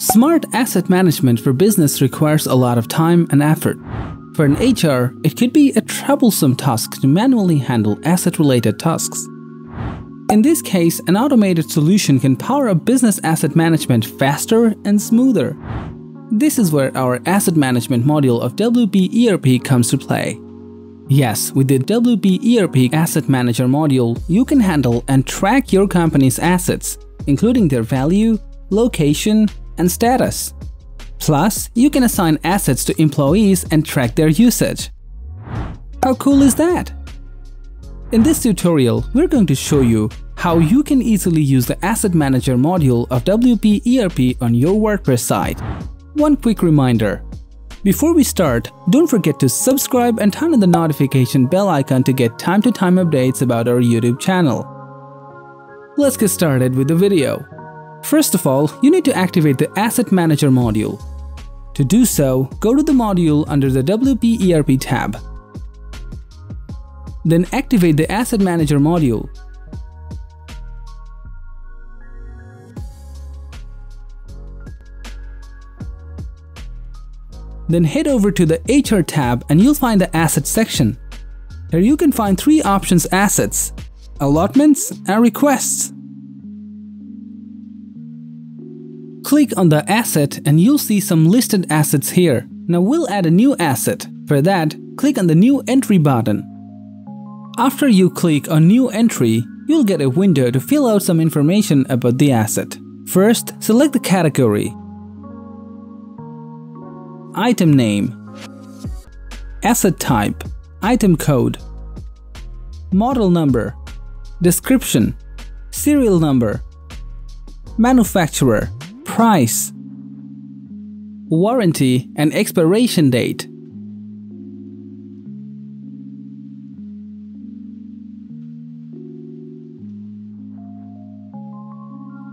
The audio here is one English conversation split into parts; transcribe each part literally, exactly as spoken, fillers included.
Smart asset management for business requires a lot of time and effort. For an H R, it could be a troublesome task to manually handle asset-related tasks. In this case, an automated solution can power up business asset management faster and smoother. This is where our Asset Management module of W P E R P comes to play. Yes, with the W P E R P Asset Manager module, you can handle and track your company's assets, including their value, location, and status. Plus, you can assign assets to employees and track their usage. How cool is that? In this tutorial, we're going to show you how you can easily use the Asset Manager module of W P E R P on your WordPress site. One quick reminder. Before we start, don't forget to subscribe and turn on the notification bell icon to get time-to-time updates about our YouTube channel. Let's get started with the video. First of all, you need to activate the Asset Manager module. To do so, go to the module under the W P E R P tab. Then activate the Asset Manager module. Then head over to the H R tab and you'll find the Assets section. Here you can find three options: Assets, Allotments, and Requests. Click on the asset and you'll see some listed assets here. Now we'll add a new asset. For that, click on the New Entry button. After you click on New Entry, you'll get a window to fill out some information about the asset. First, select the category, item name, asset type, item code, model number, description, serial number, manufacturer, price, warranty, and expiration date.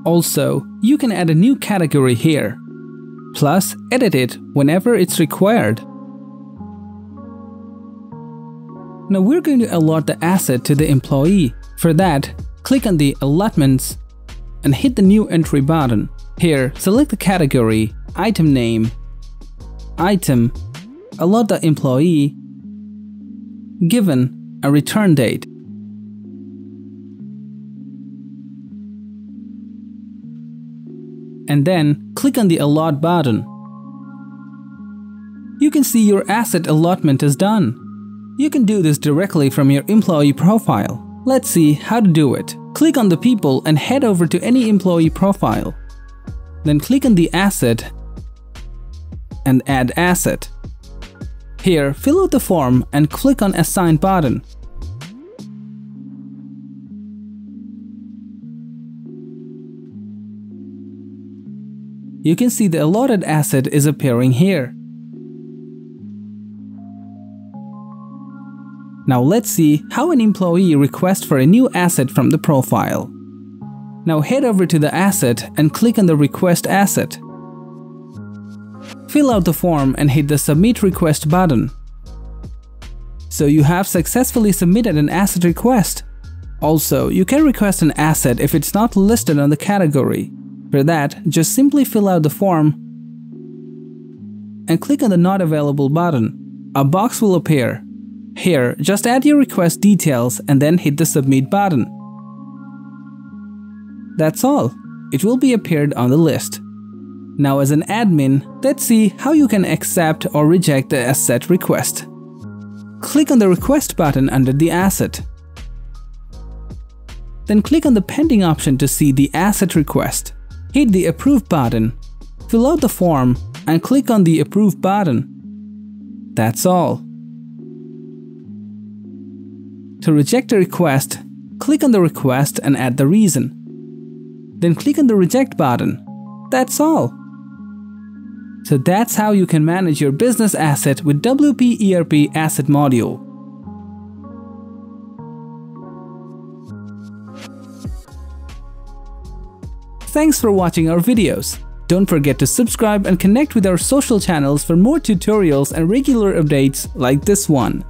Also, you can add a new category here. Plus, edit it whenever it's required. Now we're going to allot the asset to the employee. For that, click on the Allotments and hit the New Entry button. Here, select the category, item name, item, allot the employee, given a return date. And then click on the Allot button. You can see your asset allotment is done. You can do this directly from your employee profile. Let's see how to do it. Click on the people and head over to any employee profile. Then click on the asset and add asset. Here, fill out the form and click on Assign button. You can see the allotted asset is appearing here. Now let's see how an employee requests for a new asset from the profile. Now head over to the asset and click on the Request Asset. Fill out the form and hit the Submit Request button. So you have successfully submitted an asset request. Also, you can request an asset if it's not listed on the category. For that, just simply fill out the form and click on the Not Available button. A box will appear. Here, just add your request details and then hit the Submit button. That's all. It will be appeared on the list. Now as an admin, let's see how you can accept or reject the asset request. Click on the Request button under the asset. Then click on the Pending option to see the asset request. Hit the Approve button, fill out the form, and click on the Approve button. That's all. To reject a request, click on the request and add the reason. Then click on the Reject button. That's all. So that's how you can manage your business asset with W P E R P Asset Module. Thanks for watching our videos. Don't forget to subscribe and connect with our social channels for more tutorials and regular updates like this one.